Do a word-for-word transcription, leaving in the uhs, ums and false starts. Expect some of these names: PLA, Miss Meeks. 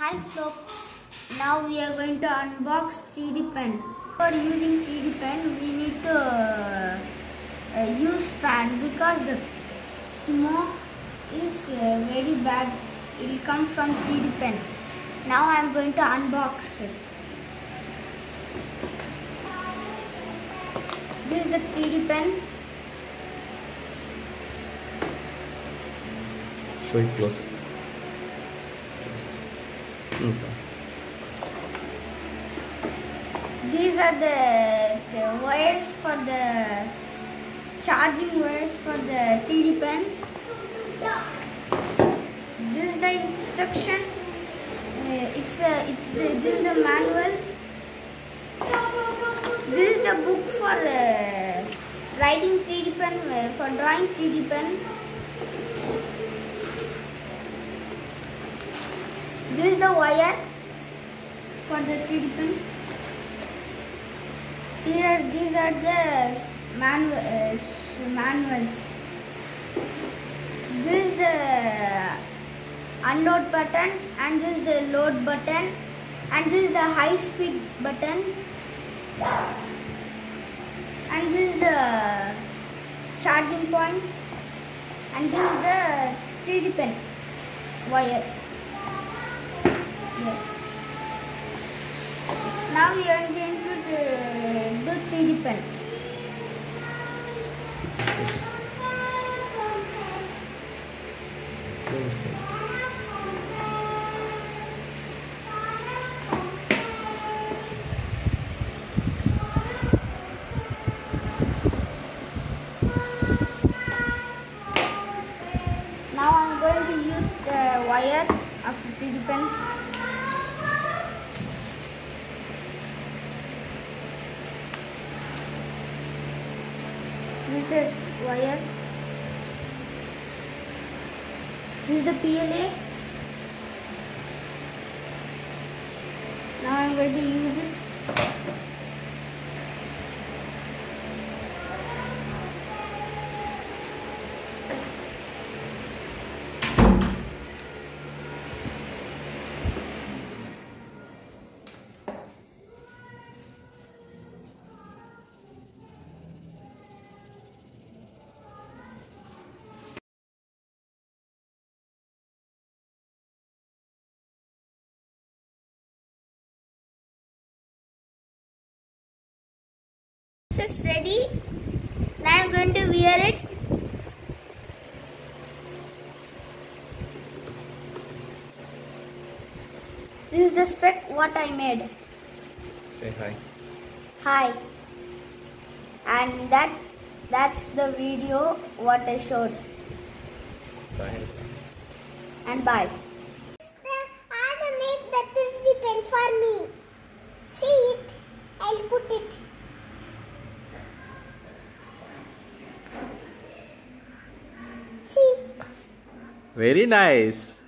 Hi folks, now we are going to unbox three D pen. For using three D pen, we need to uh, uh, use fan because the smoke is uh, very bad. It will come from three D pen. Now I am going to unbox it. This is the three D pen. Show it closer. Okay. These are the, the wires for the charging wires for the three D pen. This is the instruction. Uh, it's a, it's the, this is the manual. This is the book for uh, writing three D pen, uh, for drawing three D pen. This is the wire for the three D pen. Here, these are the manu uh, manuals. This is the unload button, and this is the load button, and this is the high speed button, and this is the charging point, and this is the three D pen wire. Yeah. Now we are going to do three D pen. Yes. Now I am going to use the wire of the three D pen. This is the wire. This is the P L A. Now I am going to use it. Is ready. Now I am going to wear it. This is the spec what I made. Say hi. Hi. And that that's the video what I showed. Bye. And bye. I will make the three D pen for me. See it. I'll put it. Very nice.